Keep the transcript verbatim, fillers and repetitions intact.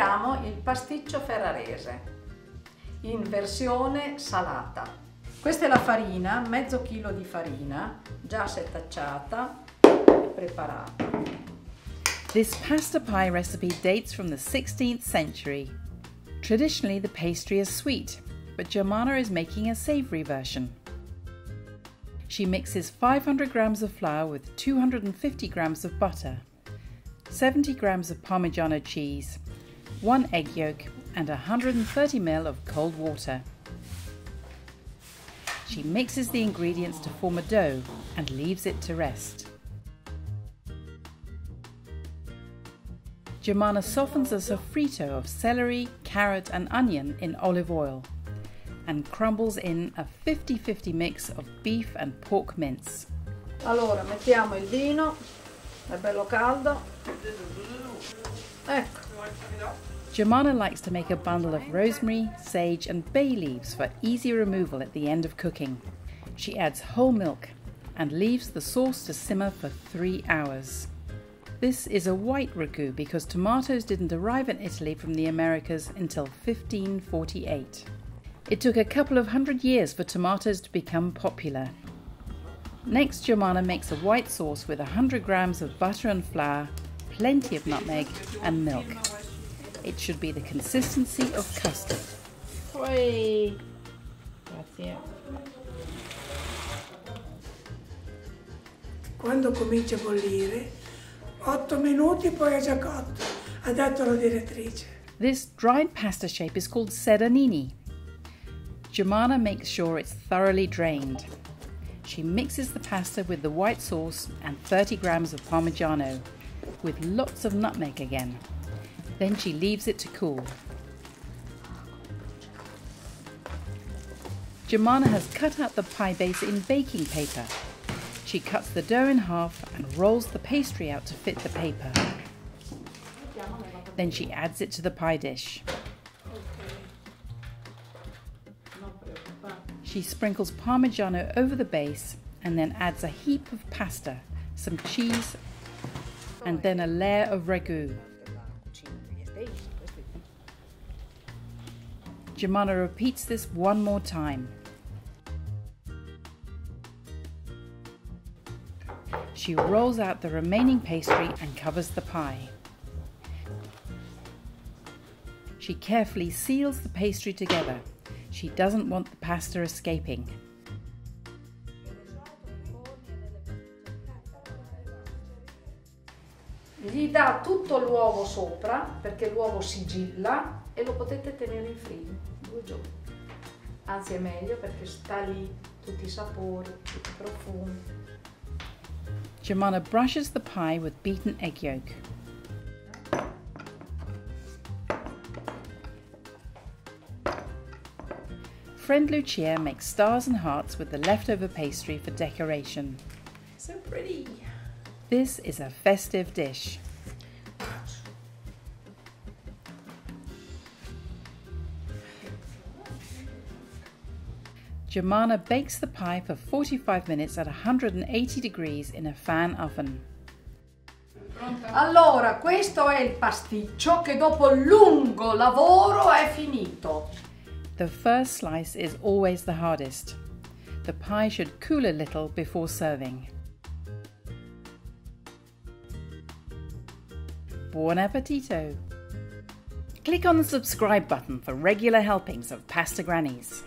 abbiamo il pasticcio ferrarese in versione salata. Questa è la farina, mezzo chilo di farina già setacciata e preparata. This pasta pie recipe dates from the sixteenth century. Traditionally, the pastry is sweet, but Germana is making a savory version. She mixes five hundred grams of flour with two hundred fifty grams of butter, seventy grams of Parmigiano cheese, one egg yolk, and one hundred thirty milliliters of cold water. She mixes the ingredients to form a dough and leaves it to rest. Germana softens a sofrito of celery, carrot and onion in olive oil and crumbles in a fifty fifty mix of beef and pork mince. Allora mettiamo il vino, è bello caldo. Ecco. Germana likes to make a bundle of rosemary, sage and bay leaves for easy removal at the end of cooking. She adds whole milk and leaves the sauce to simmer for three hours. This is a white ragu because tomatoes didn't arrive in Italy from the Americas until fifteen forty-eight. It took a couple of hundred years for tomatoes to become popular. Next, Germana makes a white sauce with one hundred grams of butter and flour, plenty of nutmeg and milk. It should be the consistency of custard. Oi. Grazie. Quando comincia a bollire, otto minuti poi è già cotto, ha detto la direttrice. This dried pasta shape is called sedanini. Germana makes sure it's thoroughly drained. She mixes the pasta with the white sauce and thirty grams of Parmigiano, with lots of nutmeg again. Then she leaves it to cool. Germana has cut out the pie base in baking paper. She cuts the dough in half and rolls the pastry out to fit the paper. Then she adds it to the pie dish. She sprinkles Parmigiano over the base and then adds a heap of pasta, some cheese, and then a layer of ragu. Germana repeats this one more time. She rolls out the remaining pastry and covers the pie. She carefully seals the pastry together. She doesn't want the pasta escaping. Gli dà tutto l'uovo sopra perché l'uovo sigilla e lo potete tenere in frigo due giorni. Anzi è meglio perché sta lì tutti i sapori, tutti i profumi. Germana brushes the pie with beaten egg yolk. Friend Lucia makes stars and hearts with the leftover pastry for decoration. So pretty! This is a festive dish. Germana bakes the pie for forty-five minutes at one hundred eighty degrees in a fan oven. Allora, questo è il pasticcio che dopo lungo lavoro è finito. The first slice is always the hardest. The pie should cool a little before serving. Buon appetito! Click on the subscribe button for regular helpings of Pasta Grannies.